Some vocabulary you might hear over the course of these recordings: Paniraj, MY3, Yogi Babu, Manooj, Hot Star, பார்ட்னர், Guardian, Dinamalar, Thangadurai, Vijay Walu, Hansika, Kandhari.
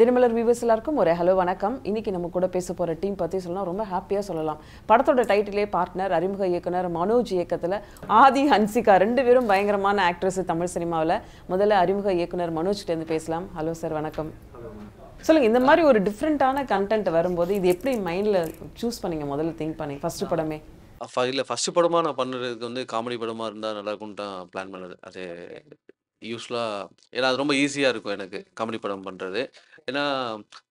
Dinamalar viewers ellarkum ore hello vanakkam iniki namu kuda pesa pora team pathi solla romba happy ah sollalam padathoda title e partner arimuga iyakunar Manooj iyakathila Adi Hansika rendu verum bayangaramana actress Tamil cinema la mudhalla arimuga iyakunar Manooj kitta rendu pesalam hello sir vanakkam solunga indha mari oru different ana content varumbodhu idu eppadi mind la choose panninga mudhalla think panni first padame first padama na pannradhukku vandu comedy padama irundha nalla irukumta plan pannadhu adhe usually it's ரொம்ப ஈஸியா இருக்கும் எனக்கு comedy படம் பண்றது ஏனா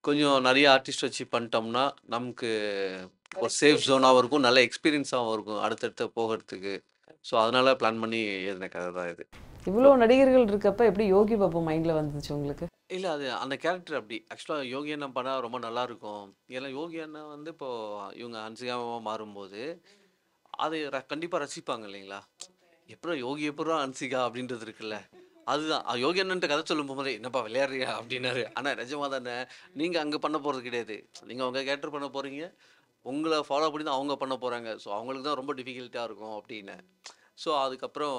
கொஞ்சம் நிறைய artist வச்சு பண்ணிட்டோம்னா நமக்கு ஒரு சேஃப் ஜோனாவும் இருக்கும் நல்ல எக்ஸ்பீரியன்ஸாவும் இருக்கும் அடுத்து போகிறதுக்கு சோ அதனால பிளான் பண்ணி ஏதன கதை தான் இது இவ்ளோ நடிகர்கள் இருக்கப்ப எப்படி யோகி பாபு மைண்ட்ல வந்துச்சு உங்களுக்கு இல்ல அது அந்த கரெக்டர் அப்படி एक्चुअली யோகி அண்ணா படா ரொம்ப நல்லா இருக்கும் ஏனா யோகி அண்ணா வந்து இப்போ இவங்க ஹன்சிகாவா மாறும்போது அது கண்டிப்பா ரசிப்பாங்க இல்லீங்களா எப்போ யோகி எப்போ ஹன்சிகா அப்படின்றது இருக்குல்ல அதுதான் யோகி அண்ணன்ட்ட கதை சொல்லும்போது என்னப்பா விளையாடுறியா அப்படின்னாரு ஆனா நிஜமா தானே நீங்க அங்க பண்ண போறது கிடையாது நீங்க அவங்க கேட்டர் பண்ண போறீங்க உங்களை ஃபாலோ பண்ணி தான் அவங்க பண்ண போறாங்க ஸோ அவங்களுக்கு தான் ரொம்ப டிஃபிகல்ட்டா இருக்கும் அப்படின்னு ஸோ அதுக்கப்புறம்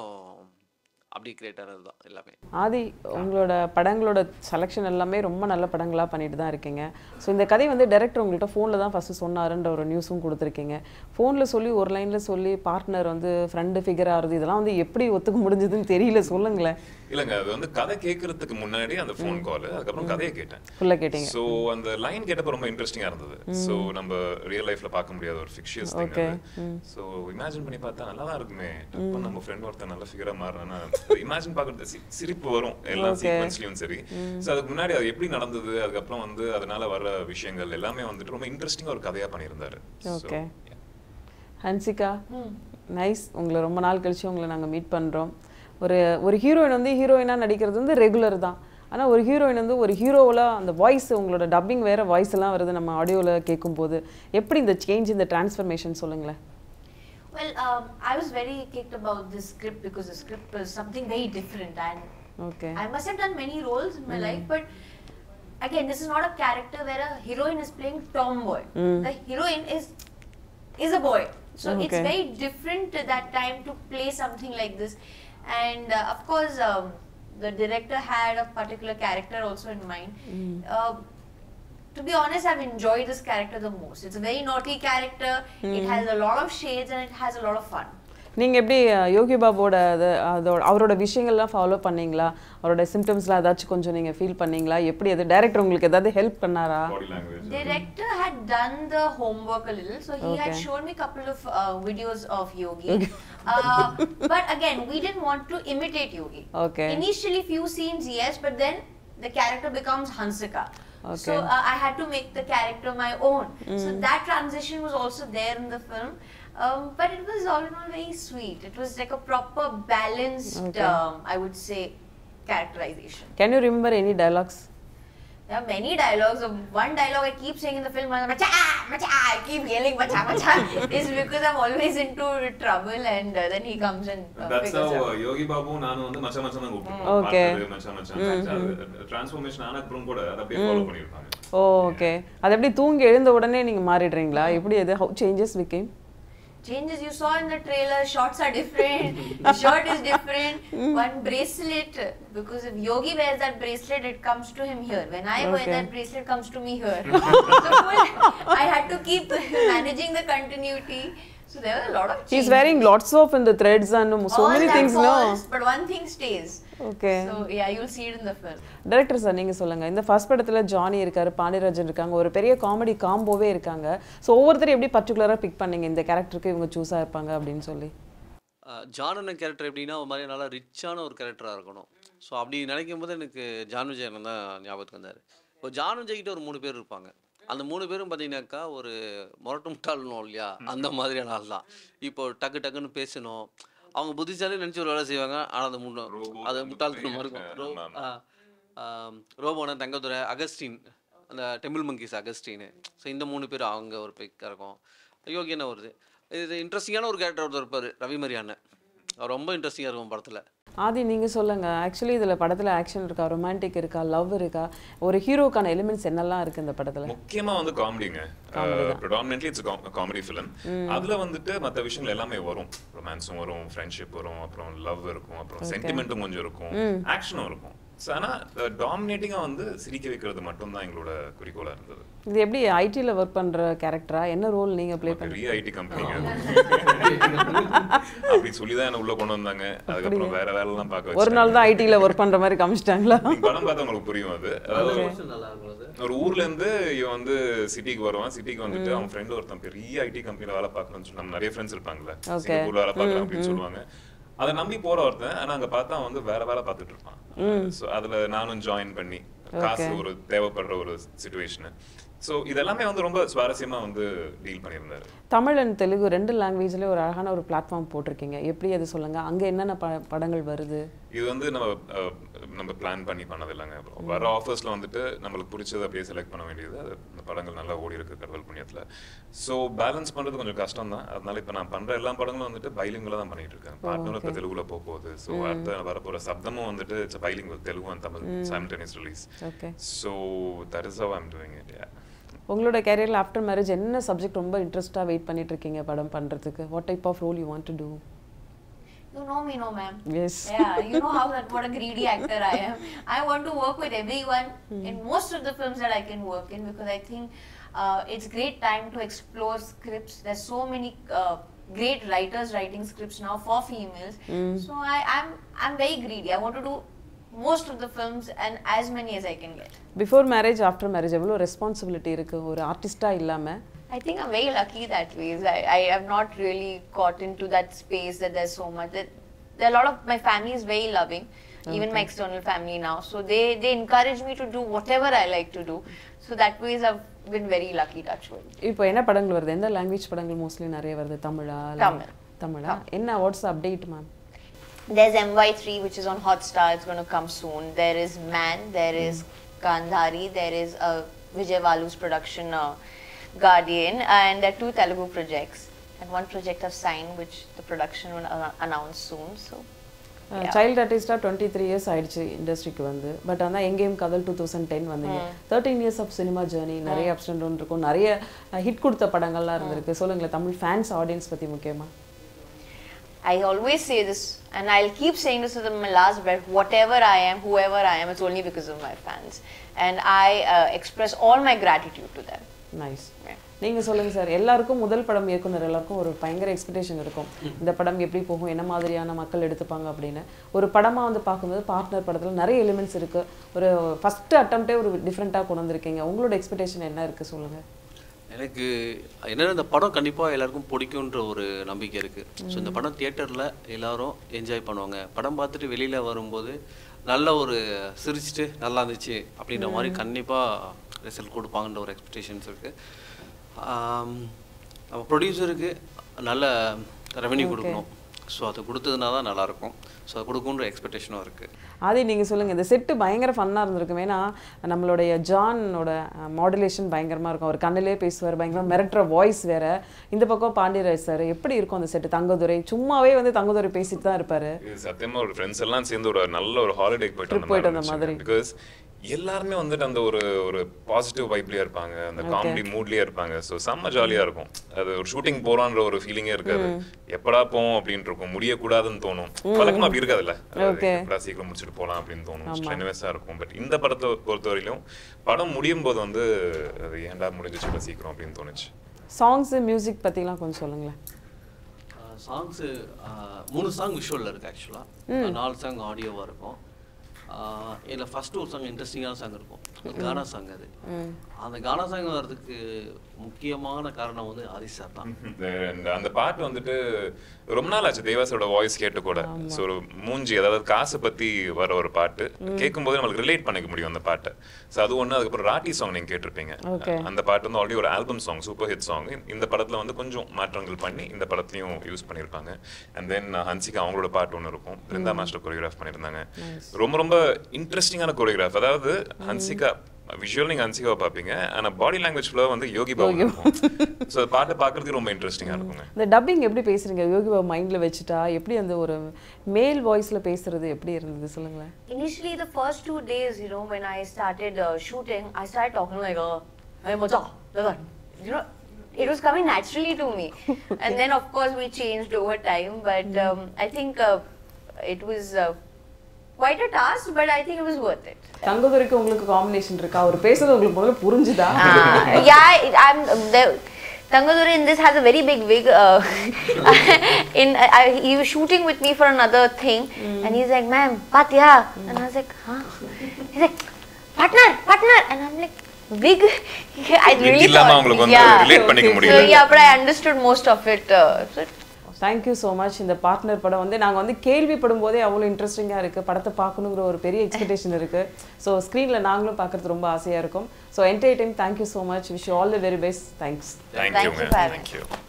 அப்படி கிரியேட் ஆனது தான் எல்லாமே ஆதி உங்களோட படங்களோட செலெக்ஷன் எல்லாமே ரொம்ப நல்ல படங்களா பண்ணிட்டு தான் இருக்கீங்க ஸோ இந்த கதை வந்து டைரக்டர் உங்கள்கிட்ட ஃபோனில் தான் ஃபர்ஸ்ட் சொன்னாருன்ற ஒரு நியூஸும் கொடுத்துருக்கீங்க ஃபோனில் சொல்லி ஒரு லைனில் சொல்லி பார்ட்னர் வந்து ஃப்ரெண்டு ஃபிகர் ஆகுது இதெல்லாம் வந்து எப்படி ஒத்துக்க முடிஞ்சதுன்னு தெரியல சொல்லுங்களேன் இல்லைங்க அது வந்து கதை கேட்கறதுக்கு முன்னாடி அந்த ஃபோன் கால் அதுக்கப்புறம் கதையை கேட்டேன் ஃபுல்லாக கேட்டீங்க ஸோ அந்த லைன் கேட்டப்போ ரொம்ப இன்ட்ரெஸ்டிங்காக இருந்தது ஸோ நம்ம ரியல் லைஃப்ல பார்க்க முடியாத ஒரு ஃபிக்ஷியஸ் திங் அது ஸோ இமேஜின் பண்ணி பார்த்தா நல்லா தான் இருக்குமே டப்புன்னு நம்ம ஃப்ரெண்ட் ஒருத்தர் நல்ல ஃபிகராக மாறினா இமேஜின் பார்க்கறது சிரிப்பு வரும் எல்லா சீக்வென்ஸ்லயும் சரி சோ அதுக்கு முன்னாடி அது எப்படி நடந்தது அதுக்கு அப்புறம் வந்து அதனால வர விஷயங்கள் எல்லாமே வந்துட்டு ரொம்ப இன்ட்ரஸ்டிங்கா ஒரு கதையா பண்ணியிருந்தாரு ஓகே ஹன்சிகா நைஸ் உங்களை ரொம்ப நாள் கழிச்சு உங்களை நாங்க மீட் பண்றோம் ஒரு ஒரு ஹீரோயின் வந்து ஹீரோயினா நடிக்கிறது வந்து ரெகுலர் தான் ஆனா ஒரு ஹீரோயின் வந்து ஒரு ஹீரோவல அந்த வாய்ஸ் உங்களோட டப்பிங் வேற வாய்ஸ் எல்லாம் வருது நம்ம ஆடியோல கேட்கும்போது எப்படி இந்த சேஞ்ச் இந்த டிரான்ஸ்ஃபர்மேஷன் சொல்லுங்களே Well, I was very kicked about this script because the script was something very different and okay. I must have done many roles in my life but again this is not a character where a heroine is playing tomboy. The heroine is a boy. So it's very different at that time to play something like this and of course the director had a particular character also in mind. To be honest, I've enjoyed this character the most. It's a very naughty character. It has a lot of shades and it has a lot of fun. நீங்க எப்படி யோகி பாபோட அவரோட விஷயங்கள்லாம் follow பண்ணீங்களா அவரோட சிம்டம்ஸ்லாம் ஏதாச்சும் கொஞ்சம் நீங்க feel பண்ணீங்களா எப்படி அது டைரக்டர் உங்களுக்கு ஏதாவது ஹெல்ப் பண்ணாரா director had done the homework a little so he had shown me couple of videos of Yogi but again we didn't want to imitate Yogi initially few scenes yes but then the character becomes Hansika so I had to make the character my own so that transition was also there in the film but it was all in all very sweet it was like a proper balanced I would say characterization can you remember any dialogues there are many dialogues one dialogue I keep saying in the film macha macha I keep yelling macha macha is because I'm always into trouble and then he comes and that's how Yogi Babu nanu vandu macha macha na koopidum paathu macha macha transformation aanak prom koda ad appadi follow panirupanga okay ad appadi thoongi elunda odane neenga maaridreenga eppadi ad how changes became changes you saw in the trailer shots are different the shirt is different one bracelet because if Yogi wears that bracelet it comes to him here when I wear that bracelet comes to me here so I had to keep managing the continuity so there was a lot of changes. He's wearing lots of in the threads and so many things falls, no but one thing stays so yeah you'll see it in the film director sir neenga solunga indha first padathila Johnny irkaru Paniraj irukanga oru periya comedy combo ve irukanga so overthare eppadi particular ah pick panninga indha character ku ivanga choose a irpanga appdin solli John ana character eppdina oru mari nalla rich ana oru character ah irukanum so appdi nenikkumbodhu enakku Januja enna nyabathukku vandaru so Januja kitta oru moonu per irupanga அந்த மூணு பேரும் பார்த்தீங்கன்னாக்கா ஒரு மொரட்டும்ட்டாலும் இல்லையா அந்த மாதிரியான ஆள் தான் இப்போ டக்கு டக்குன்னு பேசணும் அவங்க புத்திசாலி நினச்சி ஒரு வேலை செய்வாங்க ஆனால் அந்த மூணு அது முட்டாள்தனமாக இருக்கும் ரோபோனா தங்கதுரை அகஸ்டின் அந்த டெம்பிள் மங்கீஸ் அகஸ்டின் ஸோ இந்த மூணு பேர் அவங்க ஒரு பிக்காக இருக்கும் யோகி என்ன வருது இது இன்ட்ரெஸ்டிங்கான ஒரு கேரக்டர் ஒருத்தர் இருப்பார் ரவி மரியாதை அவர் ரொம்ப இன்ட்ரெஸ்டிங்காக இருக்கும் படத்தில் ஆதி நீங்க சொல்லுங்க ஆக்சுவலி இதுல படத்துல ஆக்ஷன் இருக்கா ரொமான்டிக் இருக்கா லவ் இருக்கா ஒரு ஹீரோக்கான எலிமெண்ட்ஸ் என்னெல்லாம் இருக்கு இந்த படத்துல முக்கியமா வந்து காமெடிங்க predominantly it's a comedy film அதுல வந்துட்டு மத்த விஷயங்கள் எல்லாமே வரும் ரொமான்ஸும் வரும் ஃப்ரெண்ட்ஷிப் வரும் அப்புறம் லவ் இருக்கும் அப்புறம் சென்டிமென்ட்டும் கொஞ்சம் இருக்கும் ஆக்ஷனும் இருக்கும் So, dominating on the city, curricula. The IT level character, என்ன role you play? IT company. I நம்பி போற ஒருத்தன் انا அங்க பார்த்தா வந்து வேற பார்த்துட்டு இருப்பான் சோ அதுல நானும் ஜாயின் பண்ணி காசு ஒரு தேவைப்படுற ஒரு சிச்சுவேஷன் சோ இதெல்லாம் வந்து ரொம்ப சுவாரசியமா வந்து டீல் பண்ணியிருந்தாரு தமிழ் and தெலுங்கு ரெண்டு லாங்குவேஜ்ல ஒரு அழகான ஒரு பிளாட்ஃபார்ம் போட்டுருக்கீங்க எப்படி அது சொல்லுங்க அங்க என்னென்ன படங்கள் வருது இது வந்து நம்ம பிளான் பண்ணி பண்ணது இல்லங்க வர ஆஃபர்ஸ்ல வந்துட்டு நமக்கு பிடிச்சத அப்படியே செலக்ட் பண்ண வேண்டியது அந்த படங்கள் நல்லா ஓடி இருக்கு கடவுள் புண்ணியத்துல சோ பேலன்ஸ் பண்றது கொஞ்சம் கஷ்டம் தான் அதனால இப்ப நான் பண்ற எல்லா படங்களும் வந்துட்டு பைலிங்குல தான் பண்ணிட்டு இருக்கேன் பார்ட்னர்ல தெலுங்குல போகுது சோ அடுத்து வர போற சப்தமும் வந்துட்டு பைலிங்குல Telugu and Tamil simultaneous release okay so that is how I'm doing it yeah உங்களோட கேரியர்ல after marriage என்ன சப்ஜெக்ட் ரொம்ப இன்ட்ரஸ்டா வெயிட் பண்ணிட்டு இருக்கீங்க படம் பண்றதுக்கு what type of role you want to do You know me no ma'am yes yeah you know how that what a greedy actor I am I want to work with everyone in most of the films that I can work in because I think it's great time to explore scripts there's so many great writers writing scripts now for females so I'm very greedy I want to do most of the films and as many as I can get before marriage after marriage evlo responsibility irukku or artista illama I think I'm very lucky that way I have not really got into that space that there's so much that there are a lot of my family is very loving okay. even my external family now so they encourage me to do whatever I like to do so that way I've been very lucky that way ipo enna padangal varudha endha language padangal mostly nariya varudha tamila enna what's the update ma'am There's MY3 which is on Hot Star. It's going to come soon. There is Man. There is Kandhari. There is Vijay Walu's production Guardian, and there are 2 Telugu projects. And one project I've signed, which the production will announce soon. So, yeah. Child artista 23 years aidchi industry ku vandu but ana engame kadal 2010 vandinga 13 years of cinema journey nariya ups and downs irukku nariya hit kudutha padangal la irundhirukku solunga Tamil fans audience pathi mukkiyama I always say this and I'll keep saying this to my last breath whatever I am whoever I am it's only because of my fans and I express all my gratitude to them nice நீங்க சொல்லுங்க sir எல்லாருக்கும் முதல் படம் ஏக்குனர் எல்லாருக்கும் ஒரு பயங்கர expectation இருக்கும் இந்த படம் எப்படி போகும் என்ன மாதிரியான மக்கள் எடுத்துப்பாங்க அப்படினே ஒரு படமா வந்து பாக்கும்போது பார்ட்னர் படத்துல நிறைய எலிமெண்ட்ஸ் இருக்கு ஒரு ஃபர்ஸ்ட் அட்டெம்ப்ட்டே ஒரு டிஃபரண்டா கொண்டு வந்திருக்கீங்க உங்களோட எக்ஸ்பெக்டேஷன் என்ன இருக்கு சொல்லுங்க எனக்கு என்ன இந்த படம் கண்டிப்பா எல்லாருக்கும் பிடிக்கும்ன்ற ஒரு நம்பிக்கை இருக்கு சோ இந்த படம் தியேட்டர்ல எல்லாரும் என்ஜாய் பண்ணுவாங்க படம் பார்த்துட்டு வெளியில வரும்போது நல்ல ஒரு சிரிச்சிட்டு நல்லா இருந்துச்சு அப்படின்ற மாதிரி கண்டிப்பா ரிசல்ட் கொடுப்பாங்கன்ற ஒரு எக்ஸ்பெக்டேஷன்ஸ் இருக்கு நம்ம ப்ரொடியூசருக்கு நல்ல ரெவென்யூ கொடுக்கணும் சோ அது கொடுத்ததுனா தான் நல்லா இருக்கும் சோ அது கொடுக்கும்ன்ற எக்ஸ்பெக்டேஷனும் இருக்கு ஆதி நீங்க சொல்லுங்க இந்த செட் பயங்கர ஃபன்னா இருந்திருக்குமேனா நம்மளுடைய ஜானோட மாடுலேஷன் பயங்கரமா இருக்கும் ஒரு கண்ணிலே பேசுவார் பயங்கரமா மிரட்டற வாய்ஸ் வேற இந்த பக்கம் பாண்டிராஜ் சார் எப்படி இருக்கும் அந்த செட் தங்கதுரை சும்மாவே வந்து தங்கதுரை பேசிட்டு தான் இருப்பாரு சத்தியமா ஒரு फ्रेंड्स எல்லாம் சேர்ந்து ஒரு நல்ல ஒரு ஹாலிடே போயிட்டு அந்த மாதிரி because எல்லாரும் வந்துட்டு அந்த ஒரு ஒரு பாசிட்டிவ் வைப்லயே இருப்பாங்க அந்த காமெடி மூட்லயே இருப்பாங்க சோ செம்ம ஜாலியா இருக்கும் அது ஒரு ஷூட்டிங் போறான்ற ஒரு ஃபீலிங்கே இருக்காது எப்படா போவோம் அப்படினு இருக்கும் முடிய கூடாதுன்னு தோணும் பலகமா அப்படி இருக்காதுல எப்படா சீக்கிரம் முடிச்சிட்டு போலாம் அப்படினு தோணும் ஸ்ட்ரெனவஸா இருக்கும் பட் இந்த படத்தை பொறுத்தவரையிலும் படம் முடியும்போது வந்து அது ஏண்டா முடிஞ்சிச்சு சீக்கிரம் அப்படினு தோணுச்சு சாங்ஸ் மியூзик பத்திலாம் கொஞ்சம் சொல்லுங்களே சாங்ஸ் 3 சாங் விஷுவல்ல இருக்கு एक्चुअली 4 சாங் ஆடியோவா இருக்கும் இல்ல ஃபர்ஸ்ட் ஒரு சங்க இன்ட்ரஸ்டிங்கான சங்க இருக்கும் கானா சங்க அது அந்த கானா சங்க வரதுக்கு முக்கியமான காரணம் வந்து ஆதிசார் தான் அந்த பாட்டு வந்துட்டு ரொம்முனாலாஜ் தேவாசோட வாய்ஸ் கேட்ட கூட ஒரு மூஞ்சி அதாவது காசு பத்தி வர ஒரு பாட்டு கேட்கும்போது நமக்கு ரிலேட் பண்ணிக்க முடியும் அந்த பாட்டை சோ அது ஒண்ணு அதுக்கு அப்புறம் ராட்டி சாங் நீங்க கேட்டிருப்பீங்க அந்த பாட்டு வந்து ஆல்ரெடி ஒரு album song super hit song இந்த படத்துல வந்து கொஞ்சம் மாற்றங்கள் பண்ணி இந்த படத்தையும் யூஸ் பண்ணிருக்காங்க and then ஹன்சிகா அவங்களோட பாட்டு ஒன்னு இருக்கும் பிருந்தா மாஸ்டர் கோரியோகிராஃப் பண்ணிருந்தாங்க ரொம்ப ரொம்ப இன்ட்ரஸ்டிங்கான கோரியோகிராஃப் அதாவது ஹன்சிகா visually ஹன்சிகாவை பாப்பீங்க ஆனா பாடி லாங்குவேஜ் ஃபுல்லா வந்து யோகி பாபு சோ பாட்ட பாக்குறது ரொம்ப இன்ட்ரஸ்டிங்கா இருக்குங்க இந்த டப்பிங் எப்படி பேசுறீங்க யோகி பாபு மைண்ட்ல வெச்சிட்டா எப்படி அந்த ஒரு மேல் வாய்ஸ்ல பேசுறது எப்படி இருந்துது சொல்லுங்க initially the first 2 days you know when I started shooting I started talking like hey mocha look you know it was coming naturally to me okay. and then of course we changed over time but I think it was quite a task, but I think it was worth it. Thangadurai ku ungalku combination iruka avaru pesradhu ungalku modala purinjudha. Yeah, I'm there. Thangadurai in this has a very big wig. He was shooting with me for another thing, and he's like, "Ma'am, Patya," and I was like, "Huh?" He's like, "Partner," and I'm like, "Wig." I really thought, so yeah, but I understood most of it. So, thank you so much. In the partner padam vande naanga vande kelvi padumbodhe avlo interesting ah irukku padatha paakanungra oru periya expectation irukku, so screen la naangalum paakkuradhu romba aasaiya irukum. So entire time, thank you so much, wish you all the very best. Thanks. Thank you.